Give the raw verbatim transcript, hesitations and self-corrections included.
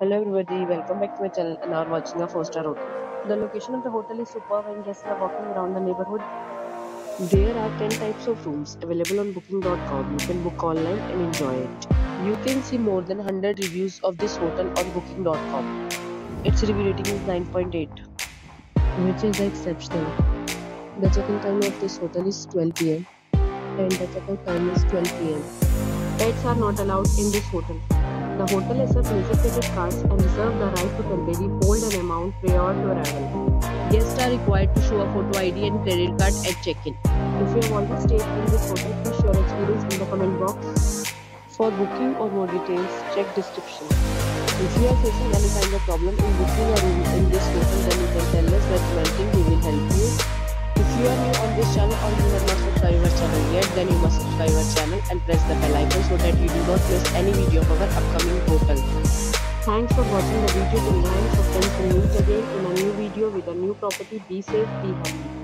Hello everybody, welcome back to my channel and are watching a four star hotel. The location of the hotel is superb and guests are walking around the neighborhood. There are ten types of rooms available on booking dot com. You can book online and enjoy it. You can see more than one hundred reviews of this hotel on booking dot com. Its review rating is nine point eight, which is exceptional. The check-in time of this hotel is twelve p m and the check-out time is twelve p m Pets are not allowed in this hotel. The hotel accepts major credit cards and reserves the right to temporarily hold an amount prior to arrival. Guests are required to show a photo I D and credit card at check-in. If you have already stayed in this hotel, please share your experience in the comment box. For booking or more details, check description. If you are facing any kind of problem in booking a room in this hotel, then you can tell us that renting we will help you. If you are new on this channel or you have not subscribed our channel yet, then you must subscribe our channel and press the bell icon so that you do not miss any video of our upcoming hotel. Thanks for watching the video till now. So friends, we'll meet again in a new video with a new property. Be safe, be happy.